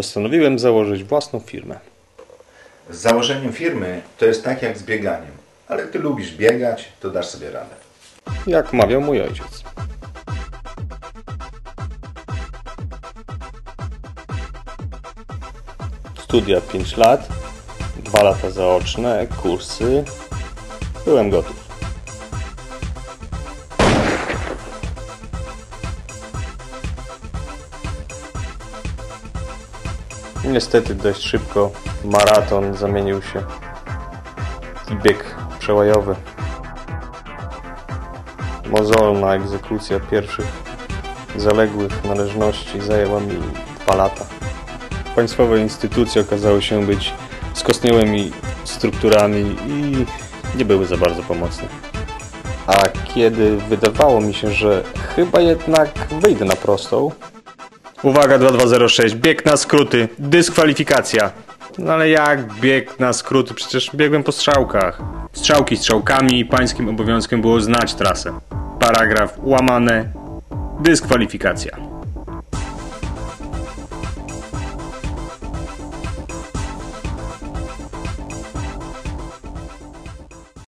postanowiłem założyć własną firmę. Z założeniem firmy to jest tak jak z bieganiem, ale ty lubisz biegać, to dasz sobie radę. Jak mawiał mój ojciec. Studia 5 lat, 2 lata zaoczne, kursy. Byłem gotów. Niestety dość szybko maraton zamienił się w bieg przełajowy. Mozolna egzekucja pierwszych zaległych należności zajęła mi 2 lata. Państwowe instytucje okazały się być skostniałymi strukturami i nie były za bardzo pomocne. A kiedy wydawało mi się, że chyba jednak wyjdę na prostą, uwaga 2206, bieg na skróty, dyskwalifikacja. No ale jak bieg na skróty? Przecież biegłem po strzałkach. Strzałki strzałkami, pańskim obowiązkiem było znać trasę. Paragraf łamane, dyskwalifikacja.